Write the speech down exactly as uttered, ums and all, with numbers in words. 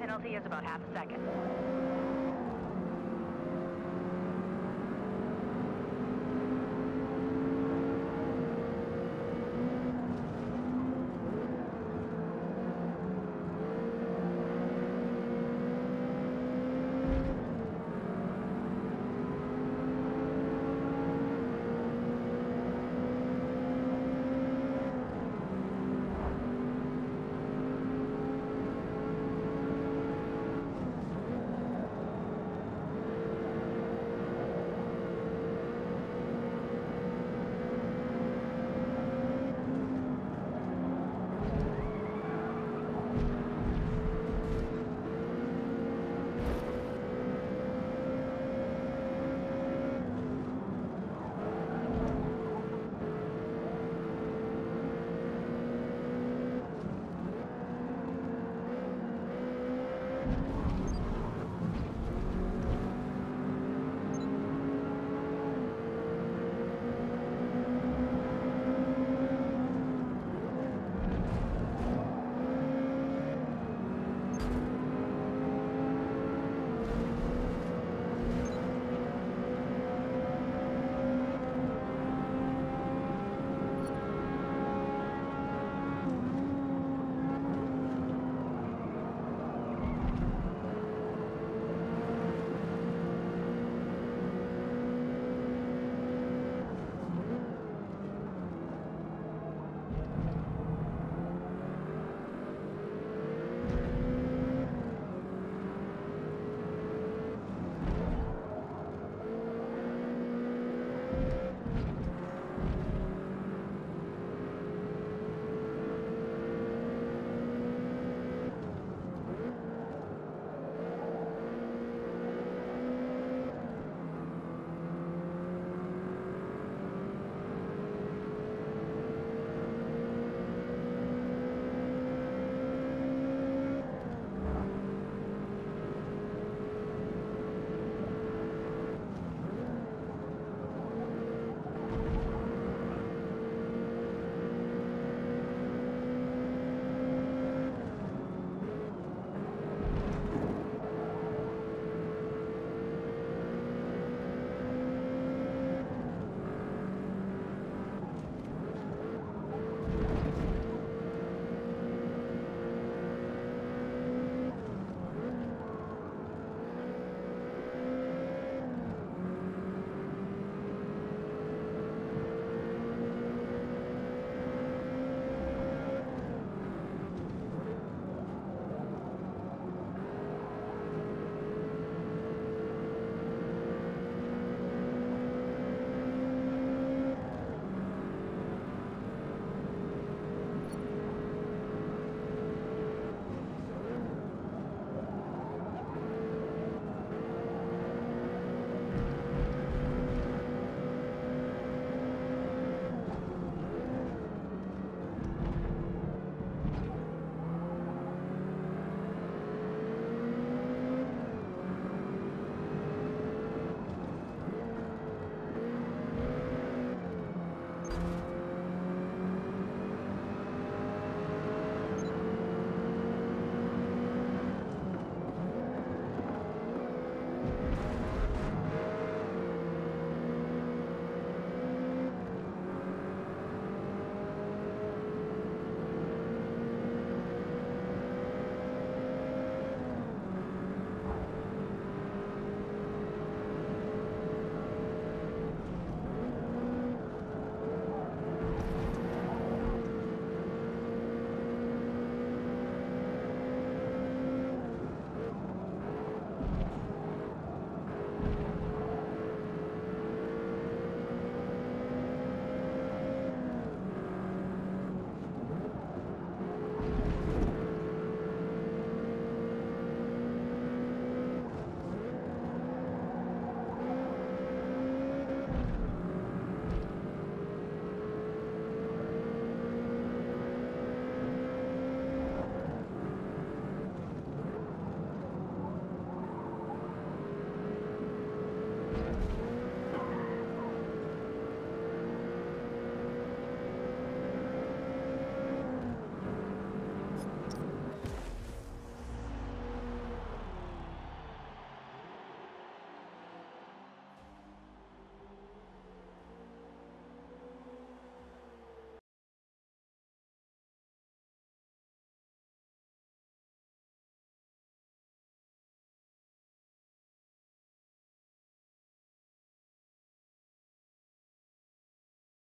penalty is about half a second.